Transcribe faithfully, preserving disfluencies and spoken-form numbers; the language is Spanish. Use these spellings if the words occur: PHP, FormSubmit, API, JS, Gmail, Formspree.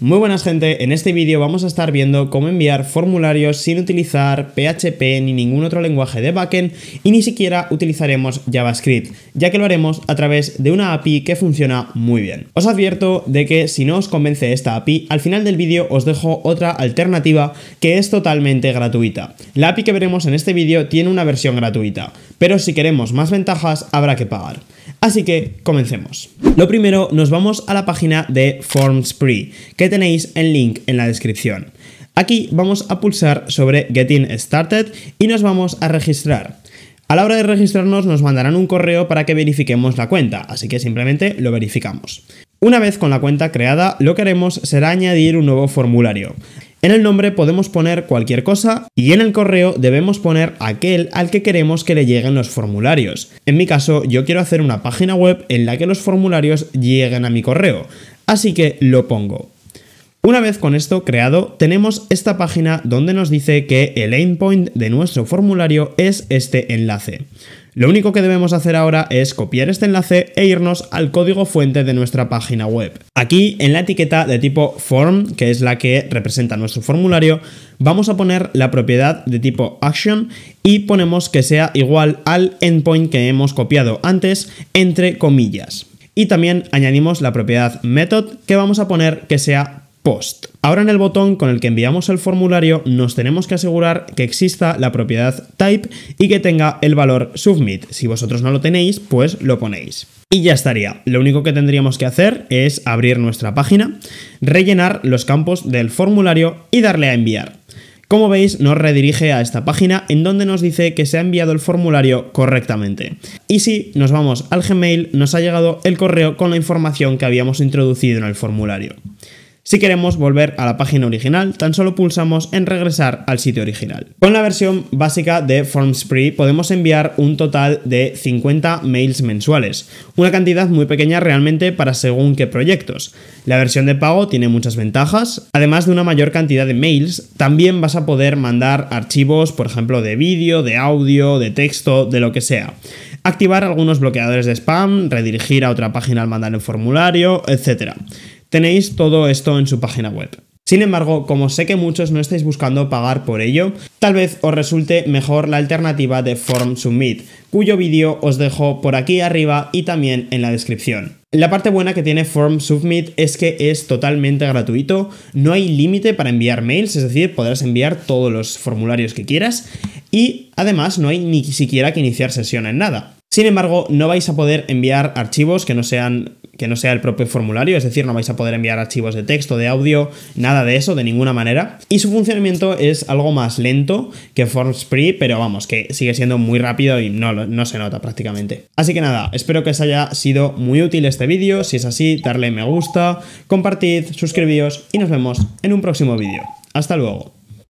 Muy buenas, gente, en este vídeo vamos a estar viendo cómo enviar formularios sin utilizar P H P ni ningún otro lenguaje de backend, y ni siquiera utilizaremos JavaScript, ya que lo haremos a través de una A P I que funciona muy bien. Os advierto de que si no os convence esta A P I, al final del vídeo os dejo otra alternativa que es totalmente gratuita. La A P I que veremos en este vídeo tiene una versión gratuita, pero si queremos más ventajas habrá que pagar. Así que comencemos. Lo primero, nos vamos a la página de Formspree, que tenéis el link en la descripción. Aquí vamos a pulsar sobre Getting Started y nos vamos a registrar. A la hora de registrarnos nos mandarán un correo para que verifiquemos la cuenta, así que simplemente lo verificamos. Una vez con la cuenta creada, lo que haremos será añadir un nuevo formulario. En el nombre podemos poner cualquier cosa y en el correo debemos poner aquel al que queremos que le lleguen los formularios. En mi caso, yo quiero hacer una página web en la que los formularios lleguen a mi correo, así que lo pongo. Una vez con esto creado, tenemos esta página donde nos dice que el endpoint de nuestro formulario es este enlace. Lo único que debemos hacer ahora es copiar este enlace e irnos al código fuente de nuestra página web. Aquí, en la etiqueta de tipo form, que es la que representa nuestro formulario, vamos a poner la propiedad de tipo action y ponemos que sea igual al endpoint que hemos copiado antes, entre comillas. Y también añadimos la propiedad method, que vamos a poner que sea post. Ahora, en el botón con el que enviamos el formulario nos tenemos que asegurar que exista la propiedad type y que tenga el valor submit. Si vosotros no lo tenéis, pues lo ponéis. Y ya estaría. Lo único que tendríamos que hacer es abrir nuestra página, rellenar los campos del formulario y darle a enviar. Como veis, nos redirige a esta página en donde nos dice que se ha enviado el formulario correctamente. Y si nos vamos al Gmail, nos ha llegado el correo con la información que habíamos introducido en el formulario. Si queremos volver a la página original, tan solo pulsamos en regresar al sitio original. Con la versión básica de Formspree podemos enviar un total de cincuenta mails mensuales, una cantidad muy pequeña realmente para según qué proyectos. La versión de pago tiene muchas ventajas, además de una mayor cantidad de mails. También vas a poder mandar archivos, por ejemplo, de vídeo, de audio, de texto, de lo que sea. Activar algunos bloqueadores de spam, redirigir a otra página al mandar el formulario, etcétera. Tenéis todo esto en su página web. Sin embargo, como sé que muchos no estáis buscando pagar por ello, tal vez os resulte mejor la alternativa de FormSubmit, cuyo vídeo os dejo por aquí arriba y también en la descripción. La parte buena que tiene FormSubmit es que es totalmente gratuito, no hay límite para enviar mails, es decir, podrás enviar todos los formularios que quieras, y además no hay ni siquiera que iniciar sesión en nada. Sin embargo, no vais a poder enviar archivos que no sean... que no sea el propio formulario, es decir, no vais a poder enviar archivos de texto, de audio, nada de eso, de ninguna manera. Y su funcionamiento es algo más lento que Formspree, pero vamos, que sigue siendo muy rápido y no, no se nota prácticamente. Así que nada, espero que os haya sido muy útil este vídeo. Si es así, darle me gusta, compartid, suscribíos y nos vemos en un próximo vídeo. Hasta luego.